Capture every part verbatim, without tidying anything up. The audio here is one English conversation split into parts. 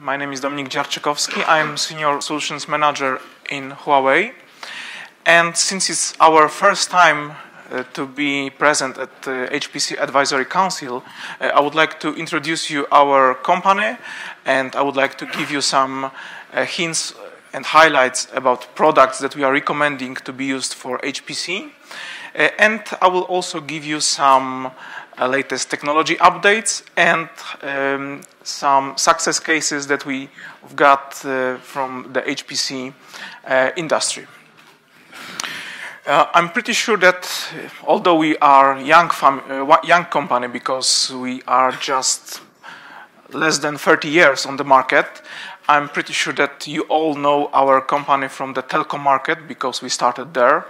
My name is Dominik Dziarczykowski. I'm Senior Solutions Manager in Huawei. And since it's our first time uh, to be present at the H P C Advisory Council, uh, I would like to introduce you our company, and I would like to give you some uh, hints and highlights about products that we are recommending to be used for H P C. Uh, and I will also give you some Uh, latest technology updates and um, some success cases that we've got uh, from the H P C uh, industry. Uh, I'm pretty sure that although we are a young, uh, young company, because we are just less than thirty years on the market, I'm pretty sure that you all know our company from the telecom market because we started there.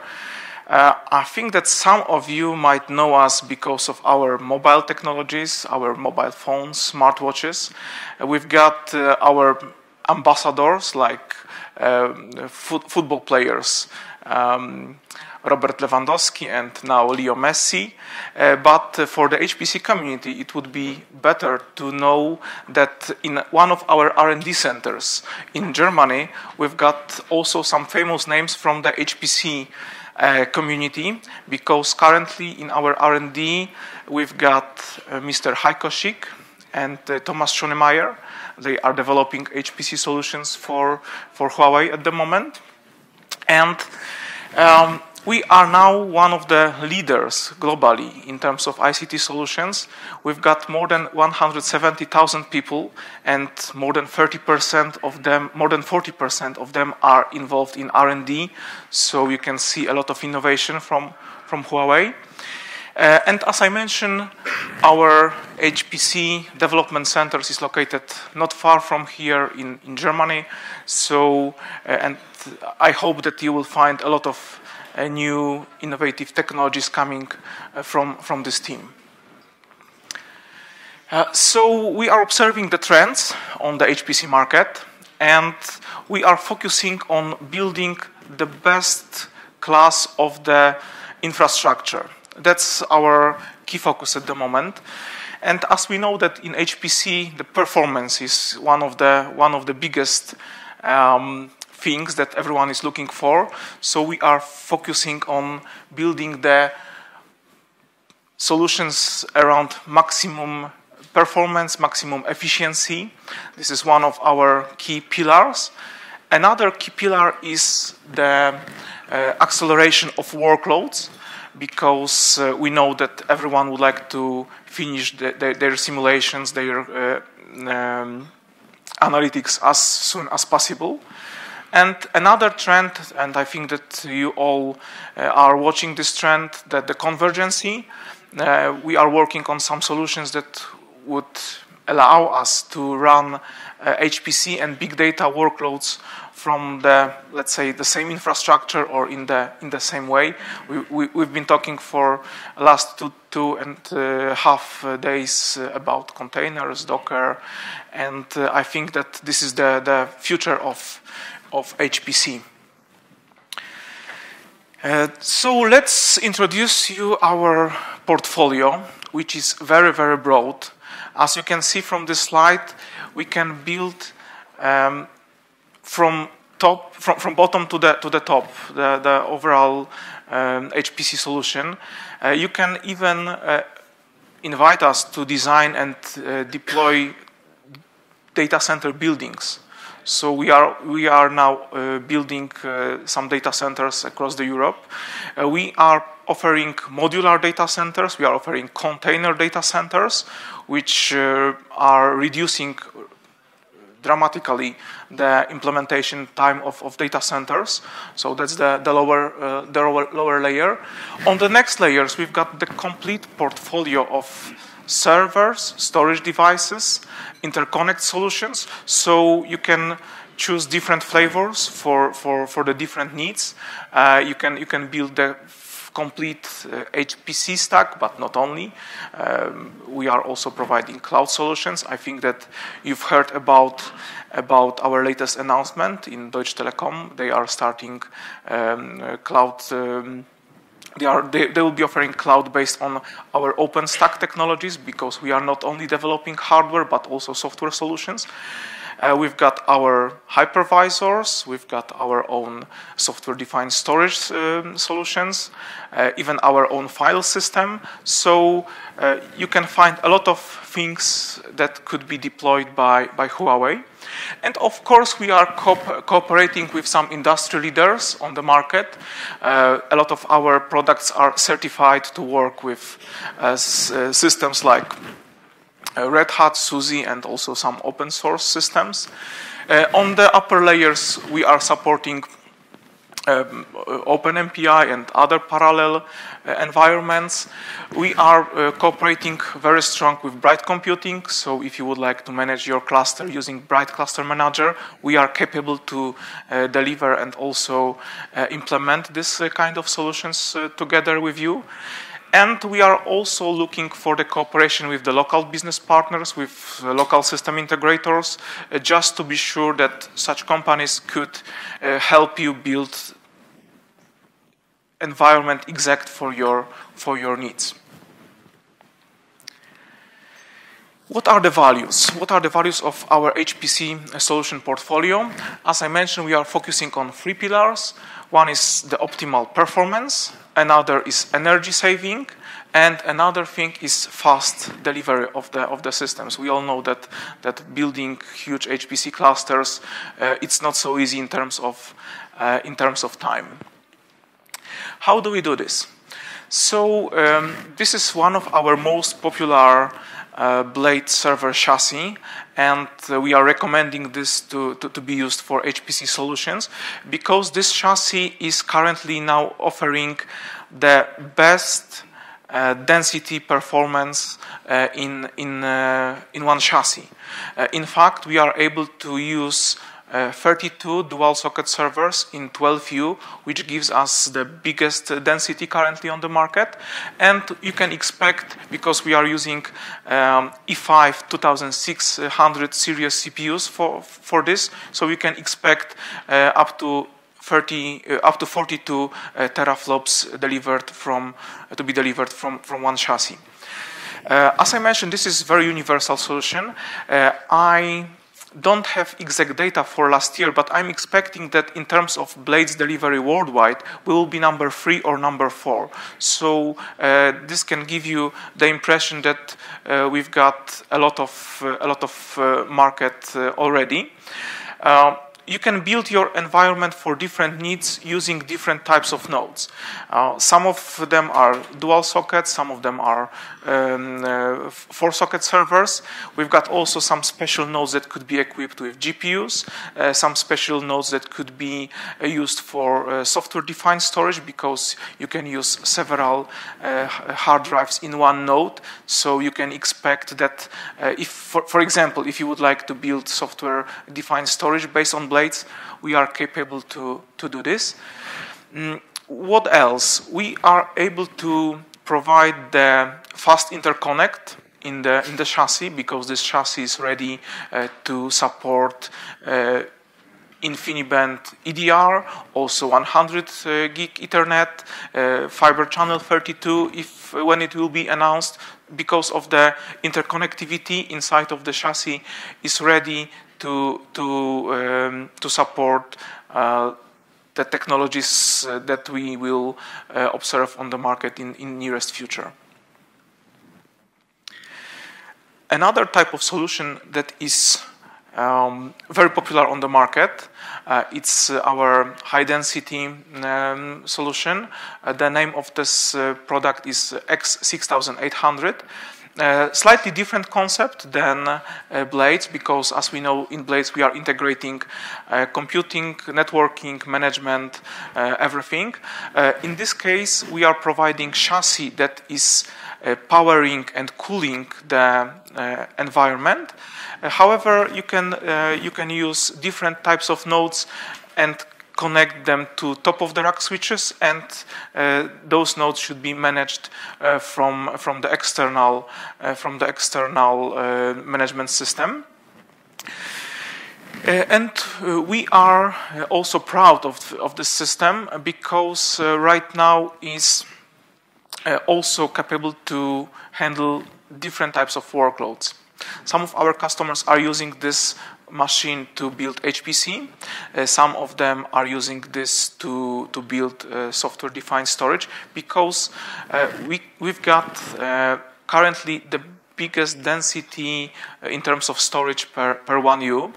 Uh, I think that some of you might know us because of our mobile technologies, our mobile phones, smartwatches. Uh, we've got uh, our ambassadors like uh, foot football players, um, Robert Lewandowski and now Leo Messi. Uh, but uh, for the H P C community, it would be better to know that in one of our R and D centers in Germany, we've got also some famous names from the H P C Uh, community, because currently in our R and D we've got uh, Mister Heiko Schick and uh, Thomas Schoenmeier. They are developing H P C solutions for, for Huawei at the moment. And um, we are now one of the leaders globally in terms of I C T solutions. We've got more than one hundred seventy thousand people, and more than thirty percent of them, more than forty percent of them are involved in R and D. So you can see a lot of innovation from, from Huawei. Uh, and as I mentioned, our H P C development centers is located not far from here in, in Germany. So, uh, and I hope that you will find a lot of Uh, new innovative technologies coming uh, from, from this team. Uh, so we are observing the trends on the H P C market, and we are focusing on building the best class of the infrastructure. That's our key focus at the moment. And as we know that in H P C, the performance is one of the, one of the biggest um, things that everyone is looking for. So we are focusing on building the solutions around maximum performance, maximum efficiency. This is one of our key pillars. Another key pillar is the uh, acceleration of workloads, because uh, we know that everyone would like to finish the, the, their simulations, their uh, um, analytics as soon as possible. And another trend, and I think that you all uh, are watching this trend, that the convergence. Uh, we are working on some solutions that would allow us to run uh, H P C and big data workloads from the, let's say, the same infrastructure or in the in the same way. We, we, we've been talking for last two two and uh, half days about containers, Docker, and uh, I think that this is the the future of. of H P C. Uh, so let's introduce you our portfolio, which is very, very broad. As you can see from this slide, we can build um, from top, from, from bottom to the, to the top, the, the overall um, H P C solution. Uh, you can even uh, invite us to design and uh, deploy data center buildings. So we are, we are now uh, building uh, some data centers across the Europe. Uh, we are offering modular data centers. We are offering container data centers, which uh, are reducing dramatically the implementation time of, of data centers. So that's the, the, lower, uh, the lower, lower layer. On the next layers, we've got the complete portfolio of servers, storage devices, interconnect solutions. So you can choose different flavors for, for, for the different needs. Uh, you can, you can build the complete uh, H P C stack, but not only. Um, we are also providing cloud solutions. I think that you've heard about, about our latest announcement in Deutsche Telekom. They are starting um, uh, cloud um, They, are, they, they will be offering cloud based on our OpenStack technologies, because we are not only developing hardware but also software solutions. Uh, we've got our hypervisors, we've got our own software-defined storage um, solutions, uh, even our own file system. So uh, you can find a lot of things that could be deployed by, by Huawei. And of course, we are co cooperating with some industry leaders on the market. Uh, a lot of our products are certified to work with uh, s uh, systems like Uh, Red Hat, SUSE, and also some open source systems. Uh, on the upper layers, we are supporting um, OpenMPI and other parallel uh, environments. We are uh, cooperating very strong with Bright Computing, so if you would like to manage your cluster using Bright Cluster Manager, we are capable to uh, deliver and also uh, implement this uh, kind of solutions uh, together with you. And we are also looking for the cooperation with the local business partners, with uh, local system integrators, uh, just to be sure that such companies could uh, help you build environment exact for your, for your needs. What are the values? What are the values of our H P C solution portfolio? As I mentioned, we are focusing on three pillars. One is the optimal performance, another is energy saving, and another thing is fast delivery of the, of the systems. We all know that, that building huge H P C clusters, uh, it's not so easy in terms of, uh, in terms of time. How do we do this? So um, this is one of our most popular Uh, blade server chassis, and uh, we are recommending this to, to, to be used for H P C solutions, because this chassis is currently now offering the best uh, density performance uh, in, in, uh, in one chassis. Uh, in fact, we are able to use Uh, thirty-two dual socket servers in twelve U, which gives us the biggest density currently on the market. And you can expect, because we are using um, E five two thousand six hundred series C P Us for, for this, so we can expect uh, up to thirty, uh, up to forty-two uh, teraflops delivered from, uh, to be delivered from, from one chassis. Uh, as I mentioned, this is a very universal solution. Uh, I don't have exact data for last year, but I'm expecting that in terms of blades delivery worldwide, we will be number three or number four. So uh, this can give you the impression that uh, we've got a lot of uh, a lot of uh, market uh, already. Uh, You can build your environment for different needs using different types of nodes. Uh, some of them are dual sockets, some of them are um, uh, four socket servers. We've got also some special nodes that could be equipped with G P Us, uh, some special nodes that could be uh, used for uh, software-defined storage, because you can use several uh, hard drives in one node. So you can expect that uh, if, for, for example, if you would like to build software-defined storage based on blades, we are capable to, to do this. Mm, what else? We are able to provide the fast interconnect in the, in the chassis, because this chassis is ready uh, to support uh, InfiniBand E D R, also one hundred uh, gig Ethernet, uh, fiber channel thirty-two, if when it will be announced, because of the interconnectivity inside of the chassis is ready to to um, to support uh, the technologies uh, that we will uh, observe on the market in in nearest future. Another type of solution that is Um, very popular on the market. Uh, it's uh, our high-density um, solution. Uh, the name of this uh, product is X six thousand eight hundred. Uh, slightly different concept than uh, blades, because as we know, in blades we are integrating uh, computing, networking, management, uh, everything. Uh, in this case, we are providing chassis that is uh, powering and cooling the uh, environment. Uh, however, you can uh, you can use different types of nodes and connect them to top-of-the-rack switches, and uh, those nodes should be managed uh, from from the external uh, from the external uh, management system. Uh, and uh, we are also proud of of this system, because uh, right now is uh, also capable to handle different types of workloads. Some of our customers are using this machine to build H P C. Uh, some of them are using this to, to build uh, software-defined storage, because uh, we, we've got uh, currently the biggest density uh, in terms of storage per, per one U.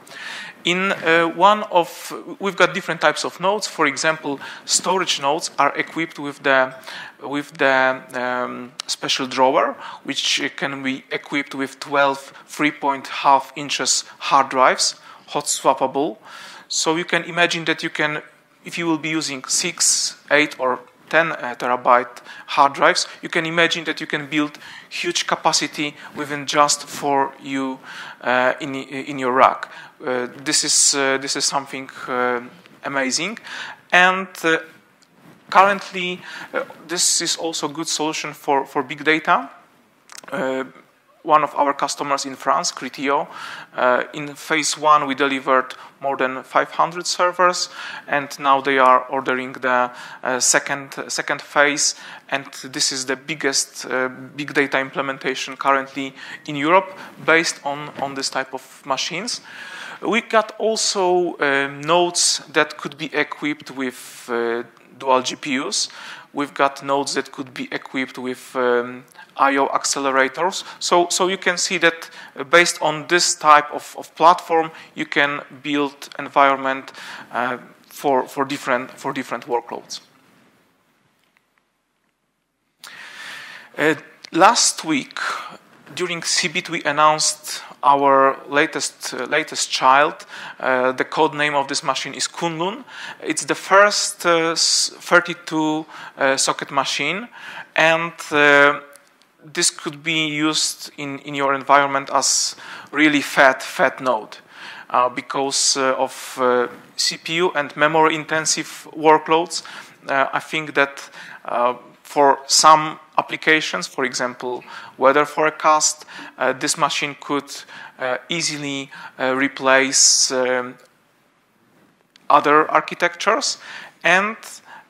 In uh, one of, we've got different types of nodes. For example, storage nodes are equipped with the, with the um, special drawer, which can be equipped with twelve three point five inches hard drives, hot swappable. So you can imagine that you can, if you will be using six, eight or ten uh, terabyte hard drives, you can imagine that you can build huge capacity within just for you uh, in, in your rack. Uh, this is uh, this is something uh, amazing, and uh, currently uh, this is also a good solution for for big data. Uh, one of our customers in France, Criteo, uh, in phase one we delivered more than five hundred servers, and now they are ordering the uh, second second phase, and this is the biggest uh, big data implementation currently in Europe based on on this type of machines. We got also uh, nodes that could be equipped with uh, dual G P Us. We've got nodes that could be equipped with um, I O accelerators. So, so you can see that uh, based on this type of, of platform, you can build environment uh, for, for, different, for different workloads. Uh, last week, during CeBIT, we announced our latest uh, latest child. Uh, the code name of this machine is Kunlun. It's the first uh, thirty-two uh, socket machine, and uh, this could be used in in your environment as really fat fat node, uh, because uh, of uh, C P U and memory intensive workloads. Uh, I think that uh, for some applications, for example, weather forecast, uh, this machine could uh, easily uh, replace um, other architectures, and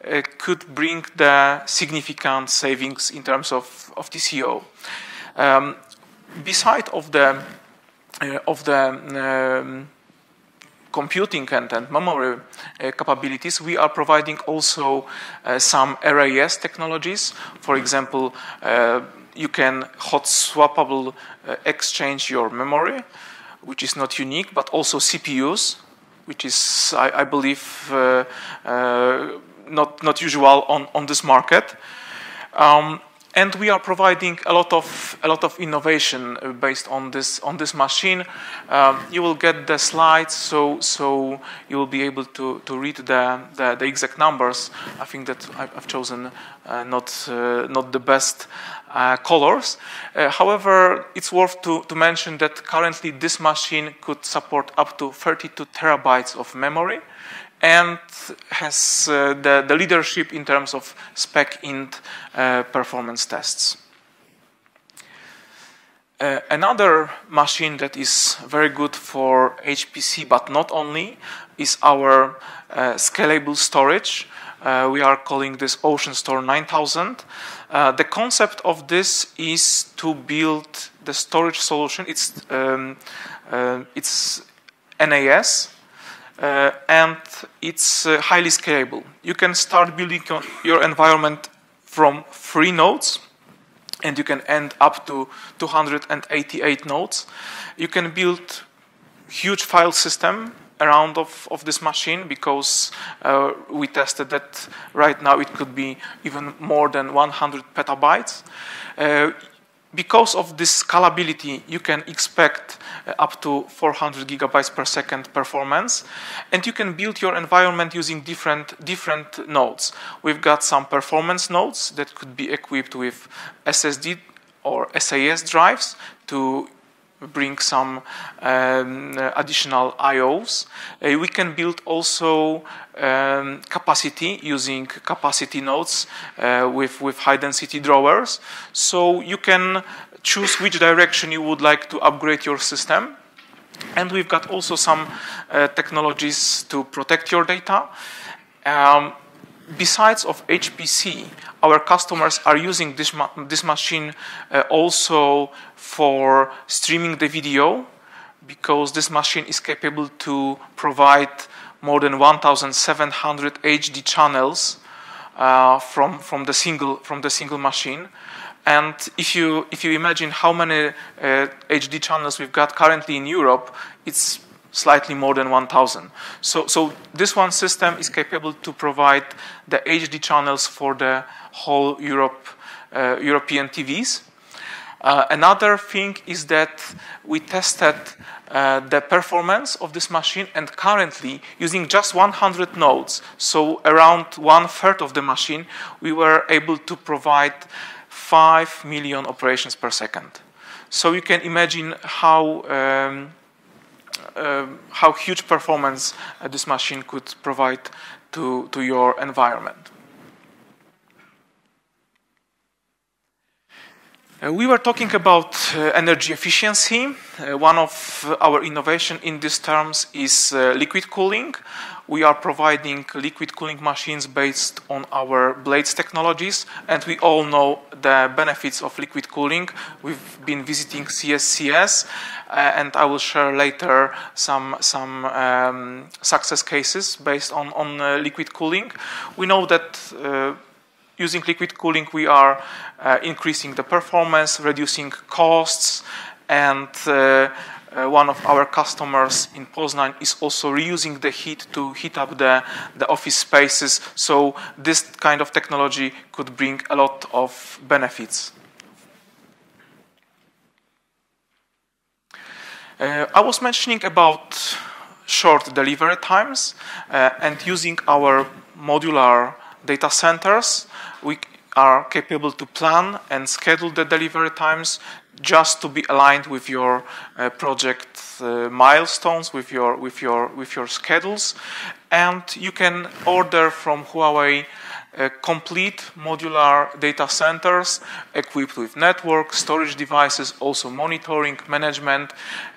uh, could bring the significant savings in terms of, of T C O. Um, beside of the uh, of the um, computing and, and memory uh, capabilities, we are providing also uh, some R A S technologies. For example, uh, you can hot swappable uh, exchange your memory, which is not unique, but also C P Us, which is, I, I believe, uh, uh, not, not usual on, on this market. Um, And we are providing a lot of a lot of innovation based on this on this machine. Um, you will get the slides, so so you will be able to to read the the, the exact numbers. I think that I've chosen uh, not uh, not the best uh, colors. Uh, however, it's worth to to mention that currently this machine could support up to thirty-two terabytes of memory, and has uh, the, the leadership in terms of spec-int uh, performance tests. Uh, another machine that is very good for H P C, but not only, is our uh, scalable storage. Uh, we are calling this OceanStor nine thousand. Uh, the concept of this is to build the storage solution. It's, um, uh, it's N A S. Uh, and it's uh, highly scalable. You can start building your environment from three nodes, and you can end up to two hundred eighty-eight nodes. You can build huge file system around of, of this machine, because uh, we tested that right now it could be even more than one hundred petabytes. Uh, Because of this scalability, you can expect uh, up to four hundred gigabytes per second performance, and you can build your environment using different, different nodes. We've got some performance nodes that could be equipped with S S D or S A S drives to bring some um, additional I Os. Uh, we can build also um, capacity using capacity nodes uh, with, with high density drawers. So you can choose which direction you would like to upgrade your system. And we've got also some uh, technologies to protect your data. Um, besides of H P C, our customers are using this, ma this machine uh, also for streaming the video, because this machine is capable to provide more than one thousand seven hundred H D channels uh, from from the single from the single machine. And if you if you imagine how many uh, H D channels we've got currently in Europe, it's slightly more than one thousand. So so this one system is capable to provide the H D channels for the whole Europe uh, European T Vs. Uh, another thing is that we tested uh, the performance of this machine, and currently using just one hundred nodes, so around one third of the machine, we were able to provide five million operations per second. So you can imagine how um, uh, how huge performance uh, this machine could provide to, to your environment. Uh, we were talking about uh, energy efficiency. Uh, one of our innovation in these terms is uh, liquid cooling. We are providing liquid cooling machines based on our blades technologies, and we all know the benefits of liquid cooling. We've been visiting C S C S, uh, and I will share later some, some um, success cases based on, on uh, liquid cooling. We know that uh, using liquid cooling, we are uh, increasing the performance, reducing costs, and uh, uh, one of our customers in Poznań is also reusing the heat to heat up the, the office spaces. So this kind of technology could bring a lot of benefits. Uh, I was mentioning about short delivery times, uh, and using our modular data centers, we are capable to plan and schedule the delivery times just to be aligned with your uh, project uh, milestones, with your with your with your schedules, and you can order from Huawei uh, complete modular data centers equipped with network, storage devices, also monitoring, management,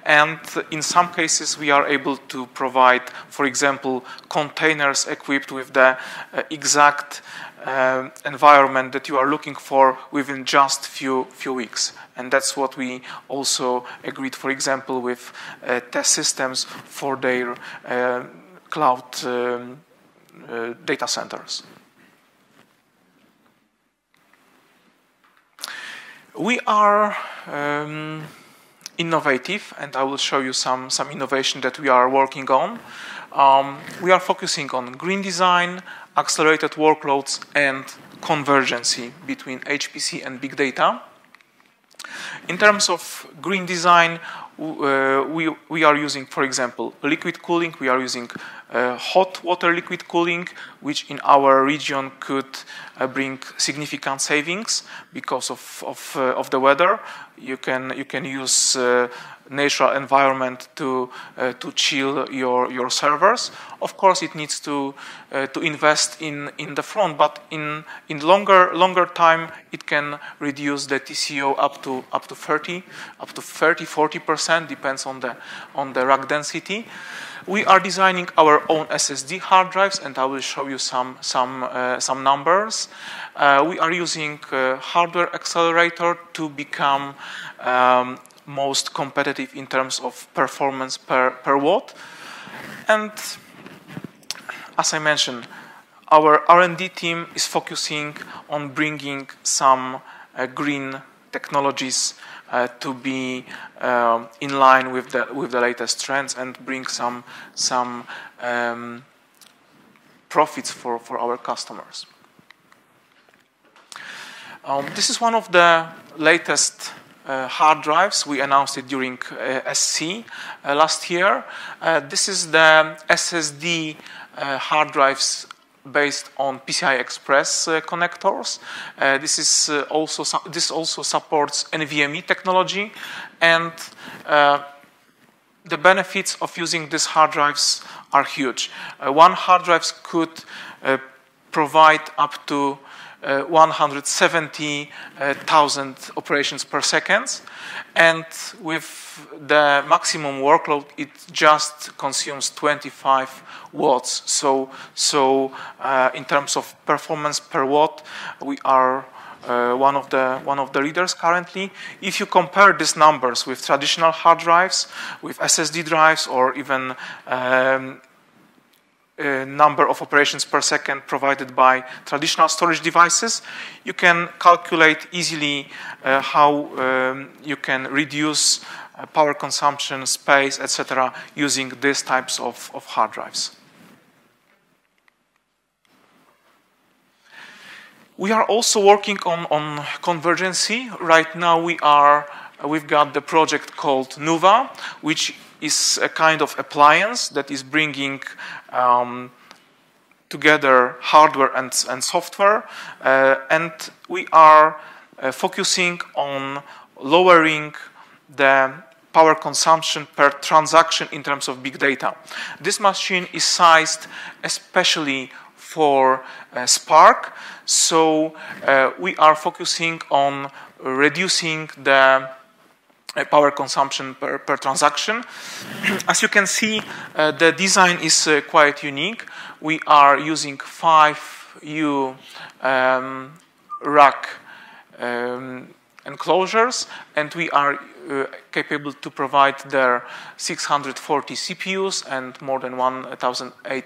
and in some cases we are able to provide, for example, containers equipped with the uh, exact Uh, environment that you are looking for within just few few weeks. And that's what we also agreed, for example, with uh, test systems for their uh, cloud um, uh, data centers. We are um, innovative, and I will show you some, some innovation that we are working on. Um, we are focusing on green design, accelerated workloads, and convergence between H P C and big data. In terms of green design, uh, we, we are using, for example, liquid cooling. We are using uh, hot water liquid cooling, which in our region could uh, bring significant savings because of, of, uh, of the weather. You can, you can use uh, natural environment to uh, to chill your your servers. Of course, it needs to uh, to invest in in the front, but in in longer longer time, it can reduce the T C O up to up to thirty, forty percent, depends on the on the rack density. We are designing our own S S D hard drives, and I will show you some some uh, some numbers. Uh, we are using uh, hardware accelerator to become um, most competitive in terms of performance per, per watt. And as I mentioned, our R and D team is focusing on bringing some uh, green technologies uh, to be um, in line with the, with the latest trends and bring some, some um, profits for, for our customers. Um, this is one of the latest Uh, hard drives. We announced it during uh, S C uh, last year. Uh, this is the S S D uh, hard drives based on P C I Express uh, connectors. Uh, this is uh, also this also supports NVMe technology, and uh, the benefits of using these hard drives are huge. Uh, one hard drive could uh, provide up to uh, one hundred seventy thousand operations per second, and with the maximum workload, it just consumes twenty-five watts. So, so uh, in terms of performance per watt, we are Uh, one of the one of the leaders currently. If you compare these numbers with traditional hard drives, with S S D drives, or even um, a number of operations per second provided by traditional storage devices, you can calculate easily uh, how um, you can reduce uh, power consumption, space, et cetera, using these types of, of hard drives. We are also working on, on convergency. Right now we are, we've got the project called NUVA, which is a kind of appliance that is bringing um, together hardware and, and software. Uh, and we are uh, focusing on lowering the power consumption per transaction in terms of big data. This machine is sized especially for uh, Spark, so uh, we are focusing on reducing the uh, power consumption per, per transaction. As you can see, uh, the design is uh, quite unique. We are using five U um, rack um, enclosures, and we are uh, capable to provide their six hundred forty C P Us and more than one thousand two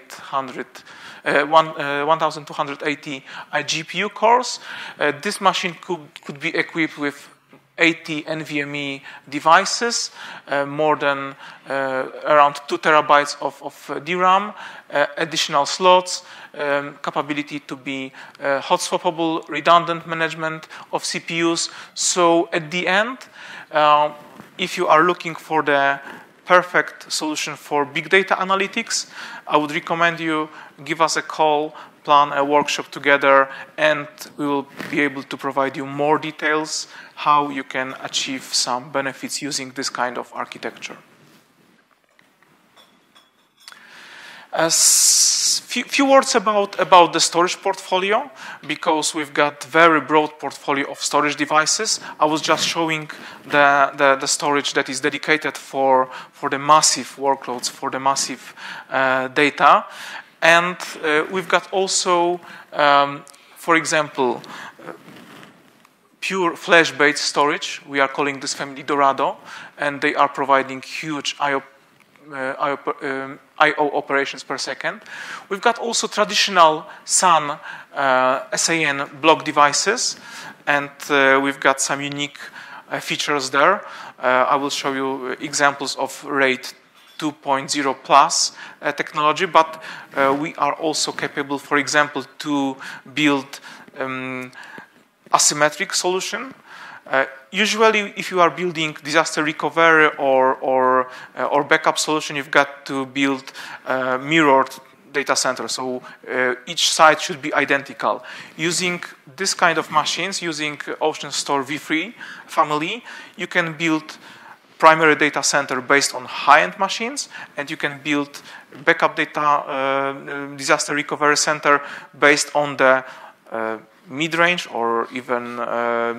hundred eighty I G P U cores. Uh, this machine could, could be equipped with eighty NVMe devices, uh, more than uh, around two terabytes of, of D RAM, uh, additional slots, um, capability to be uh, hot swappable, redundant management of C P Us. So at the end, uh, if you are looking for the perfect solution for big data analytics, I would recommend you give us a call, plan a workshop together, and we will be able to provide you more details how you can achieve some benefits using this kind of architecture. A few, few words about, about the storage portfolio, because we've got very broad portfolio of storage devices. I was just showing the, the, the storage that is dedicated for, for the massive workloads, for the massive uh, data. And uh, we've got also, um, for example, uh, pure flash-based storage. We are calling this family Dorado, and they are providing huge I O Uh, um, I O operations per second. We've got also traditional S A N, uh, S A N block devices, and uh, we've got some unique uh, features there. Uh, I will show you examples of RAID two point oh plus uh, technology, but uh, we are also capable, for example, to build um, asymmetric solution. Uh, usually, if you are building disaster recovery or, or, uh, or backup solution, you've got to build uh, mirrored data center. So uh, each side should be identical. Using this kind of machines, using OceanStor V three family, you can build primary data center based on high-end machines, and you can build backup data uh, disaster recovery center based on the uh, mid-range or even uh,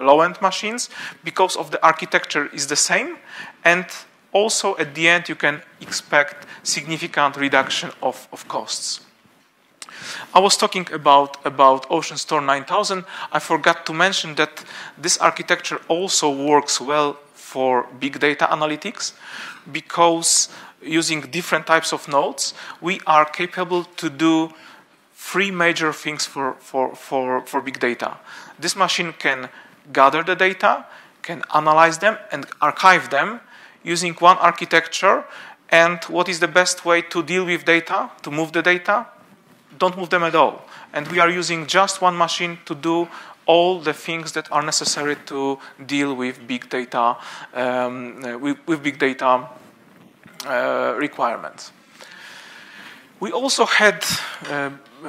low-end machines, because of the architecture is the same, and also at the end you can expect significant reduction of, of costs. I was talking about, about OceanStor nine thousand. I forgot to mention that this architecture also works well for big data analytics, because using different types of nodes, we are capable to do three major things for, for, for, for big data. This machine can gather the data, can analyze them, and archive them using one architecture. And what is the best way to deal with data, to move the data? Don't move them at all. And we are using just one machine to do all the things that are necessary to deal with big data, um, with, with big data uh, requirements. We also had uh, Uh,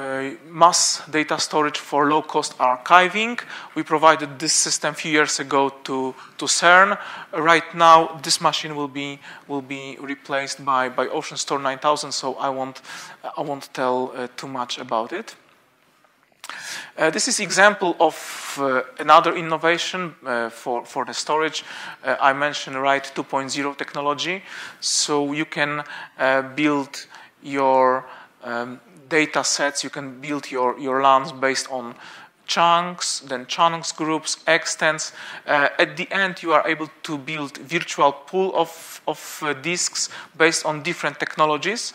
mass data storage for low-cost archiving. We provided this system a few years ago to, to CERN. Right now, this machine will be, will be replaced by, by OceanStor nine thousand, so I won't, I won't tell uh, too much about it. Uh, this is example of uh, another innovation uh, for, for the storage. Uh, I mentioned RAID two point oh technology. So you can uh, build your um, data sets, you can build your, your LANs based on chunks, then chunks groups, extents. Uh, at the end, you are able to build virtual pool of, of uh, disks based on different technologies.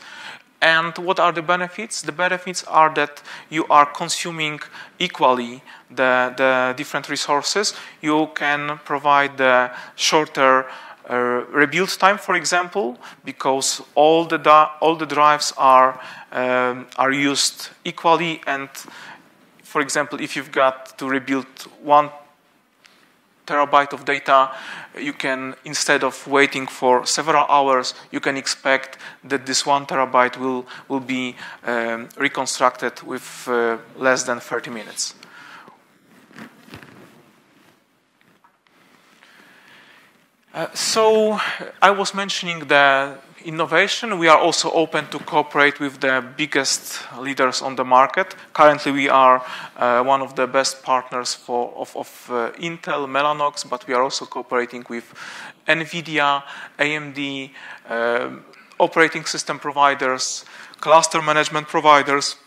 And what are the benefits? The benefits are that you are consuming equally the, the different resources. You can provide the shorter uh, rebuild time, for example, because all the, all the drives are, um, are used equally. And for example, if you've got to rebuild one terabyte of data, you can, instead of waiting for several hours, you can expect that this one terabyte will, will be um, reconstructed with uh, less than thirty minutes. Uh, so I was mentioning the innovation. We are also open to cooperate with the biggest leaders on the market. Currently, we are uh, one of the best partners for, of, of uh, Intel, Mellanox, but we are also cooperating with NVIDIA, A M D, uh, operating system providers, cluster management providers,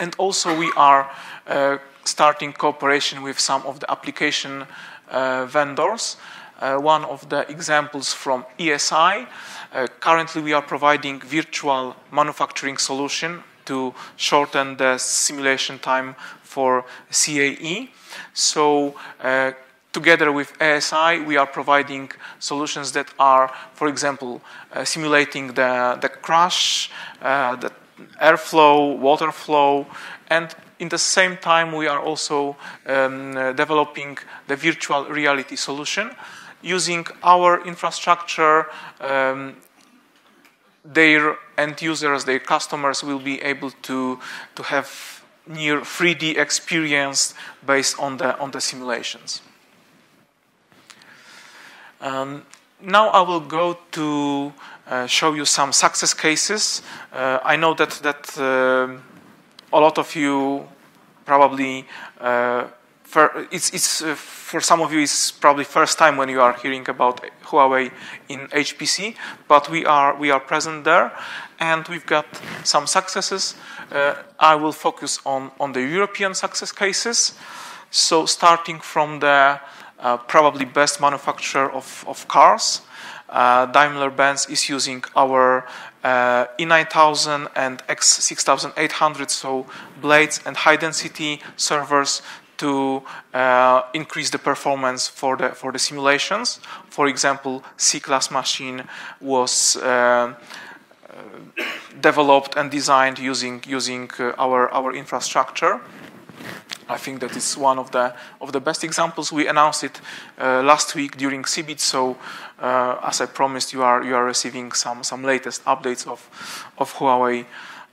and also we are uh, starting cooperation with some of the application uh, vendors. Uh, one of the examples from E S I. Uh, currently, we are providing virtual manufacturing solution to shorten the simulation time for C A E. So, uh, together with E S I, we are providing solutions that are, for example, uh, simulating the, the crash, uh, the airflow, water flow, and in the same time, we are also um, uh, developing the virtual reality solution. Using our infrastructure, um, their end users, their customers will be able to, to have near three D experience based on the, on the simulations. Um, now I will go to uh, show you some success cases. Uh, I know that, that uh, a lot of you probably uh, For, it's, it's, uh, for some of you, it's probably first time when you are hearing about Huawei in H P C, but we are, we are present there, and we've got some successes. Uh, I will focus on, on the European success cases. So starting from the uh, probably best manufacturer of, of cars, uh, Daimler-Benz is using our uh, E nine thousand and X six thousand eight hundred, so blades and high-density servers to uh, increase the performance for the, for the simulations. For example, C-Class machine was uh, uh, developed and designed using, using uh, our, our infrastructure. I think that is one of the, of the best examples. We announced it uh, last week during CeBIT, so uh, as I promised, you are, you are receiving some, some latest updates of, of Huawei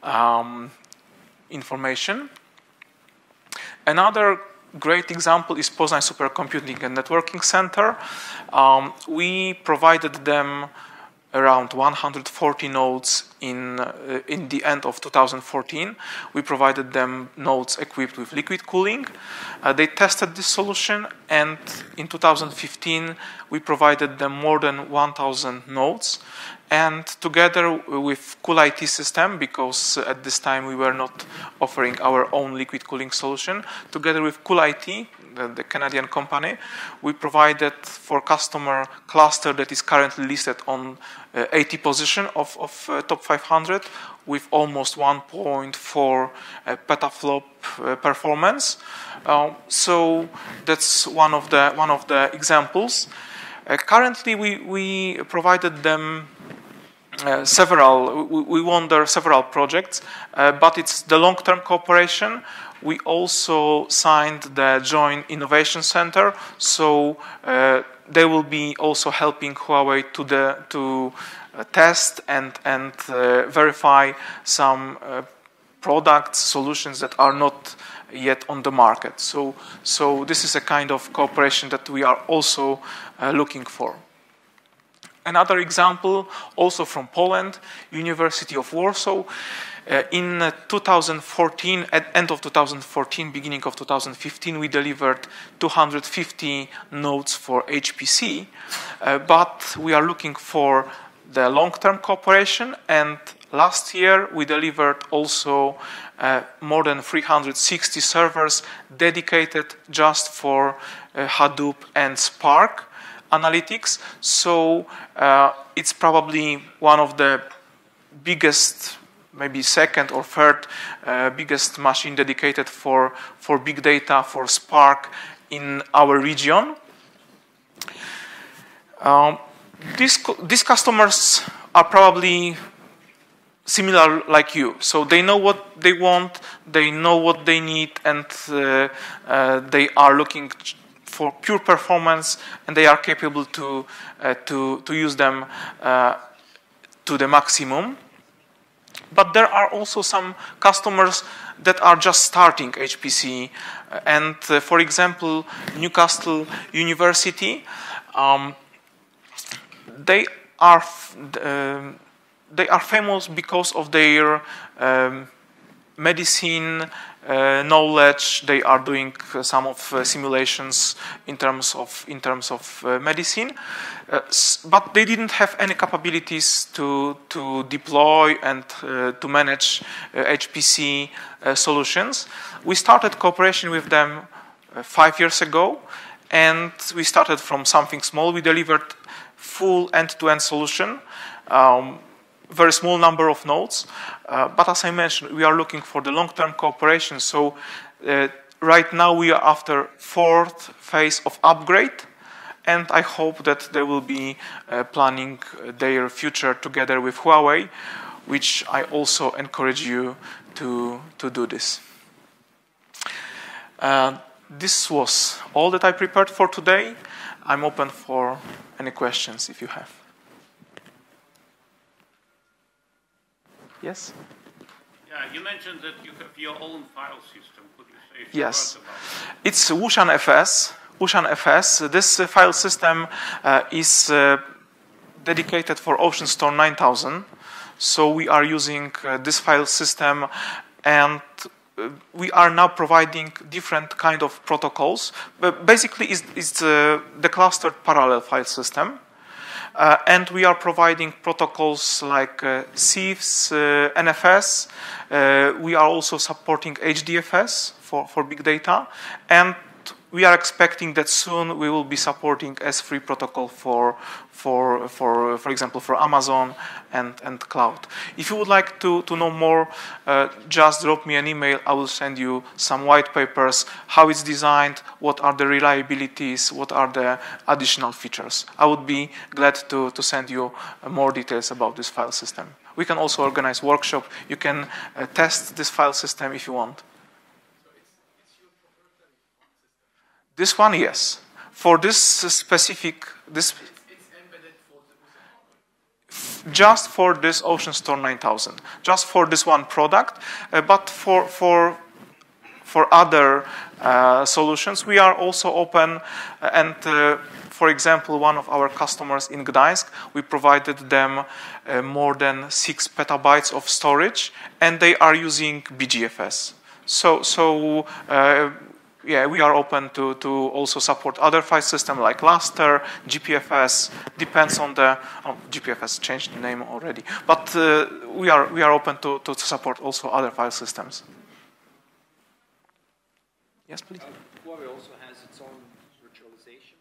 um, information. Another great example is Poznań Supercomputing and Networking Center. Um, we provided them around one hundred forty nodes in, uh, in the end of two thousand fourteen. We provided them nodes equipped with liquid cooling. Uh, they tested this solution, and in two thousand fifteen, we provided them more than one thousand nodes. And together with Cool I T system, because at this time we were not offering our own liquid cooling solution, together with Cool I T, the, the Canadian company, we provided for customer cluster that is currently listed on uh, eightieth position of, of uh, top five hundred with almost one point four uh, petaflop uh, performance. Uh, so that's one of the, one of the examples. Uh, currently, we, we provided them Uh, several, we, we won there several projects, uh, but it's the long-term cooperation. We also signed the Joint Innovation Center, so uh, they will be also helping Huawei to, the, to uh, test and, and uh, verify some uh, products, solutions that are not yet on the market. So, so this is a kind of cooperation that we are also uh, looking for. Another example, also from Poland, University of Warsaw. Uh, in two thousand fourteen, at end of two thousand fourteen, beginning of two thousand fifteen, we delivered two hundred fifty nodes for H P C, uh, but we are looking for the long-term cooperation, and last year we delivered also uh, more than three hundred sixty servers dedicated just for uh, Hadoop and Spark analytics, so uh, it's probably one of the biggest, maybe second or third uh, biggest machine dedicated for, for big data, for Spark in our region. Um, these, these customers are probably similar like you. So they know what they want, they know what they need, and uh, uh, they are looking for pure performance, and they are capable to, uh, to, to use them uh, to the maximum. But there are also some customers that are just starting H P C. And uh, for example, Newcastle University, um, they are uh, they are famous because of their um, medicine uh, knowledge. They are doing uh, some of uh, simulations in terms of in terms of uh, medicine, uh, but they didn't have any capabilities to to deploy and uh, to manage uh, H P C uh, solutions. We started cooperation with them uh, five years ago, and we started from something small. We delivered full end-to-end solution. Um, very small number of nodes, uh, but as I mentioned, we are looking for the long-term cooperation, so uh, right now we are after fourth phase of upgrade, and I hope that they will be uh, planning their future together with Huawei, which I also encourage you to, to do this. Uh, this was all that I prepared for today. I'm open for any questions if you have. Yes? Yeah, you mentioned that you have your own file system. Could you say a few words about it? Yes. It's Wushan F S. Wushan F S. This uh, file system uh, is uh, dedicated for OceanStor nine thousand. So we are using uh, this file system, and uh, we are now providing different kind of protocols. But basically, it's, it's uh, the clustered parallel file system. Uh, and we are providing protocols like uh, sieves, uh, N F S. Uh, we are also supporting H D F S for, for big data. And we are expecting that soon we will be supporting S three protocol for, for, for, for example, for Amazon and, and cloud. If you would like to, to know more, uh, just drop me an email. I will send you some white papers, how it's designed, what are the reliabilities, what are the additional features. I would be glad to, to send you more details about this file system. We can also organize workshop. You can uh, test this file system if you want. This one, yes. For this specific, this it's, it's embedded for the just for this OceanStor nine thousand, just for this one product. Uh, but for for for other uh, solutions, we are also open. And uh, for example, one of our customers in Gdańsk, we provided them uh, more than six petabytes of storage, and they are using B G F S. So so. Uh, Yeah, we are open to, to also support other file systems like Lustre, G P F S. Depends on the oh, G P F S changed the name already, but uh, we are we are open to, to support also other file systems. Yes, please. Huawei uh, also has its own virtualization.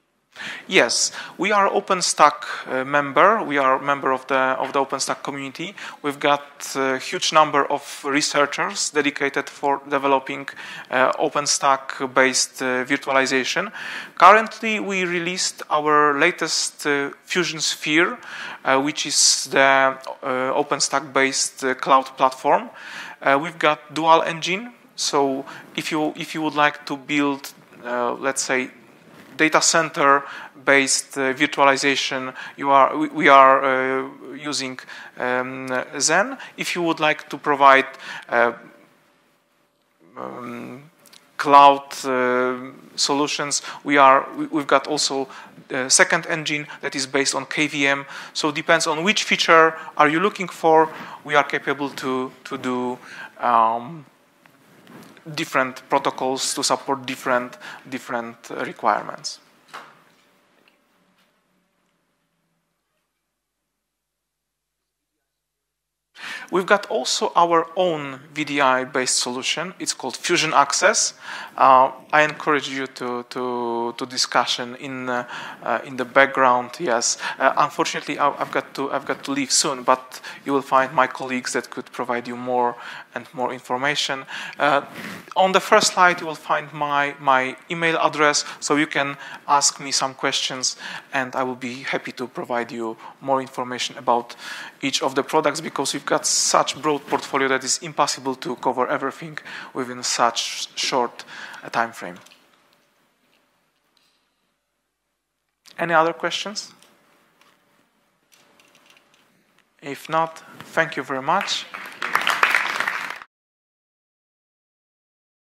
Yes, we are OpenStack uh, member. We are member of the of the OpenStack community. We've got a huge number of researchers dedicated for developing uh, OpenStack-based uh, virtualization. Currently, we released our latest uh, FusionSphere, uh, which is the uh, OpenStack-based uh, cloud platform. Uh, we've got dual engine. So, if you if you would like to build, uh, let's say, data center-based uh, virtualization, you are, we, we are uh, using um, Xen. If you would like to provide uh, um, cloud uh, solutions. We are, we've got also a second engine that is based on K V M. So it depends on which feature are you looking for. We are capable to, to do um, different protocols to support different, different requirements. We've got also our own V D I-based solution. It's called Fusion Access. Uh, I encourage you to to, to discussion in uh, uh, in the background. Yes, uh, unfortunately, I, I've got to I've got to leave soon. But you will find my colleagues that could provide you more and more information. Uh, on the first slide, you will find my my email address, so you can ask me some questions, and I will be happy to provide you more information about each of the products, because we've got such broad portfolio that it's impossible to cover everything within such short a time frame. Any other questions? If not, thank you very much.